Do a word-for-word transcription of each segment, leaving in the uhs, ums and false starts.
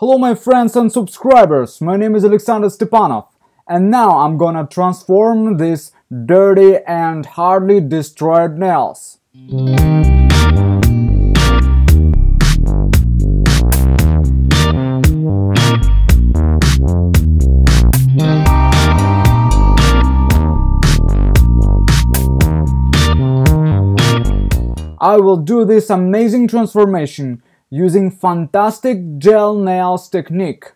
Hello my friends and subscribers, my name is Alexander Stepanov, and now I'm gonna transform these dirty and hardly destroyed nails. I will do this amazing transformation using fantastic gel nails technique.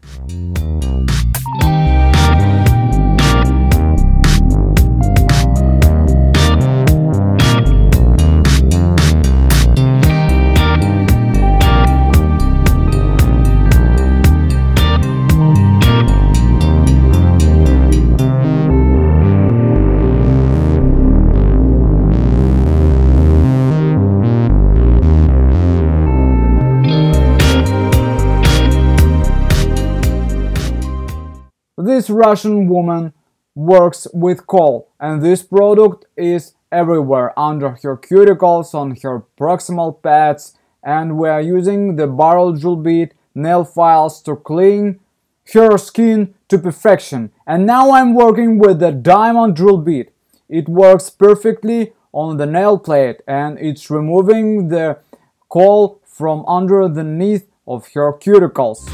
This Russian woman works with coal, and this product is everywhere, under her cuticles, on her proximal pads, and we are using the barrel jewel bead nail files to clean her skin to perfection. And now I'm working with the diamond jewel bead. It works perfectly on the nail plate, and it's removing the coal from underneath of her cuticles.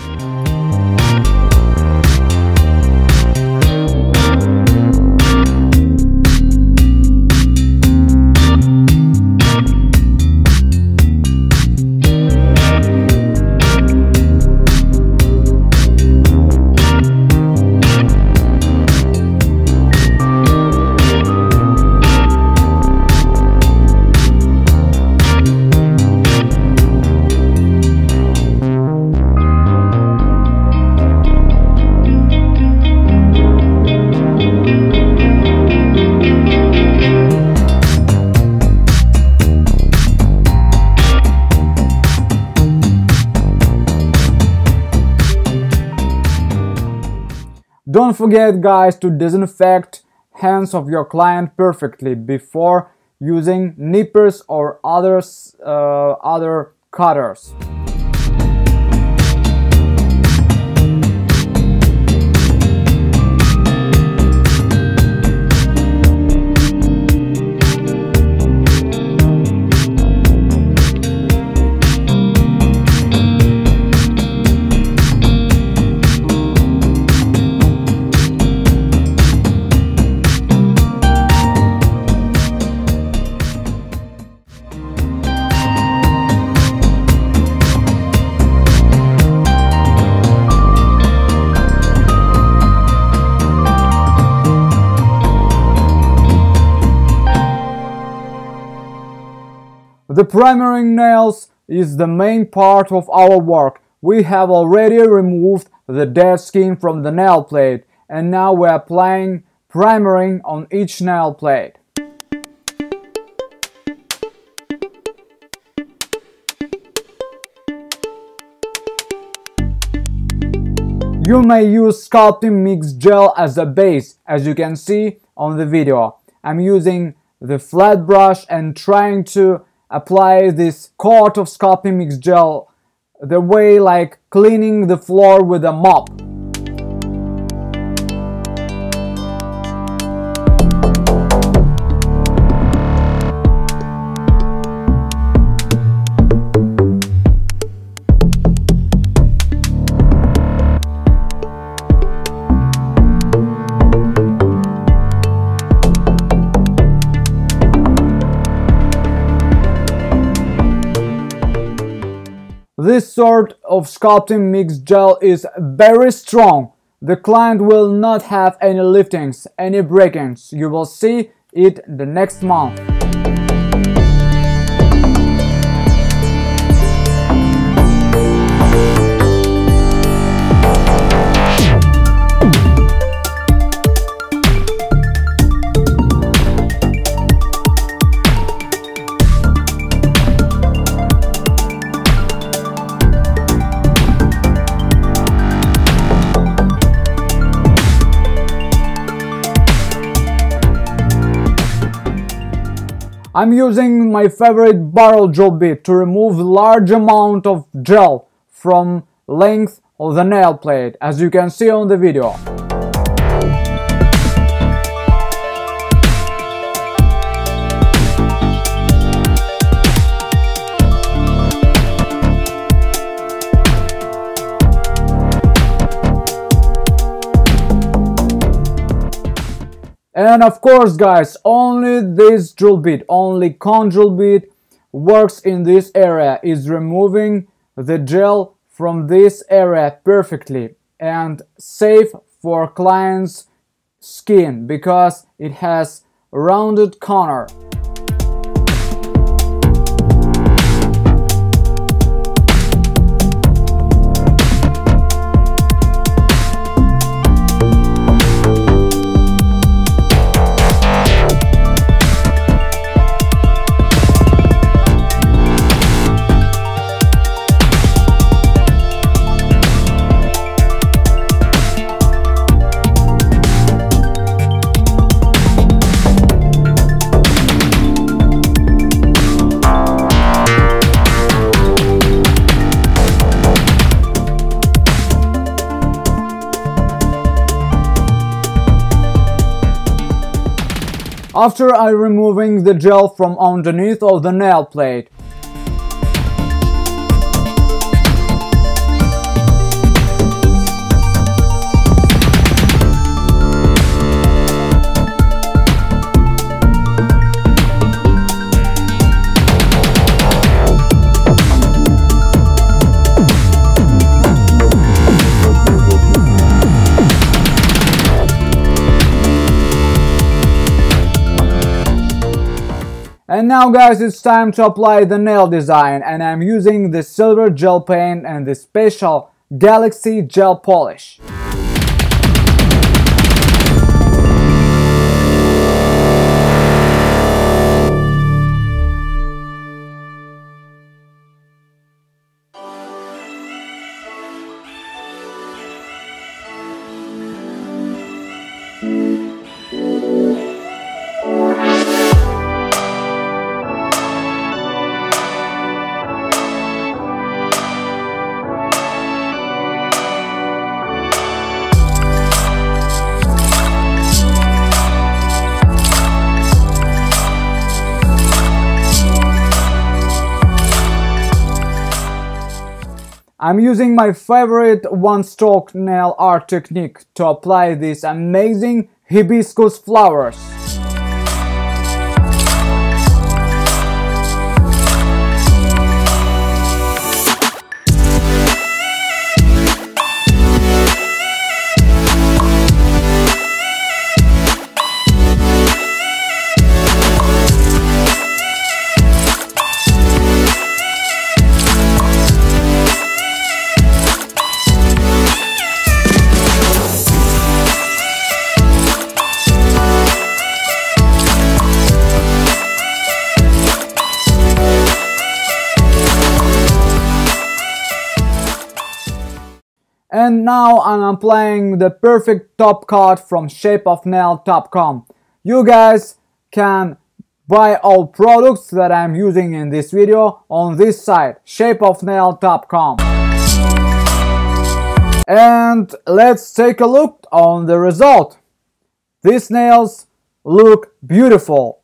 Don't forget, guys, to disinfect hands of your client perfectly before using nippers or others, uh, other cutters. The priming nails is the main part of our work. We have already removed the dead skin from the nail plate, and now we are applying priming on each nail plate. You may use Sculpting Mix Gel as a base, as you can see on the video. I'm using the flat brush and trying to apply this coat of Sculpting Mix Gel the way like cleaning the floor with a mop. This sort of Sculpting Mix Gel is very strong. The client will not have any liftings, any break-ins. You will see it the next month. I'm using my favorite barrel jewel bead to remove large amount of gel from length of the nail plate, as you can see on the video. And of course, guys, only this drill bit, only cone drill bit works in this area, is removing the gel from this area perfectly and safe for client's skin because it has rounded corner. After I removing the gel from underneath of the nail plate, and now, guys, it's time to apply the nail design, and I'm using the silver gel paint and the special Galaxy gel polish. I'm using my favorite one-stroke nail art technique to apply these amazing hibiscus flowers. And now I'm applying the perfect top coat from shape of nail dot com. You guys can buy all products that I'm using in this video on this site, shape of nail dot com. And let's take a look on the result. These nails look beautiful.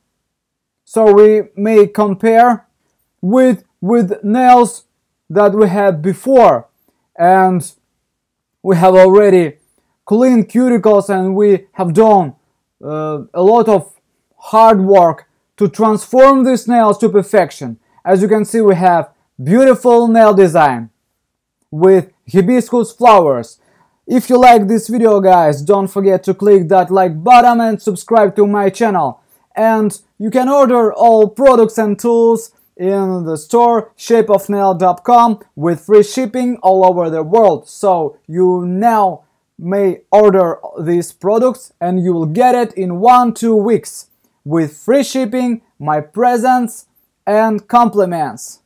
So we may compare with, with nails that we had before, and we have already cleaned cuticles, and we have done uh, a lot of hard work to transform these nails to perfection. As you can see, we have beautiful nail design with hibiscus flowers. If you like this video, guys, don't forget to click that like button and subscribe to my channel. And you can order all products and tools in the store shape of nail dot com with free shipping all over the world. So you now may order these products and you will get it in one two weeks with free shipping, my presents and compliments.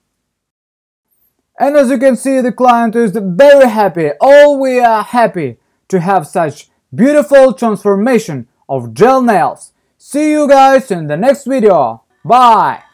And as you can see, the client is very happy. All we are happy to have such beautiful transformation of gel nails. See you guys in the next video. Bye.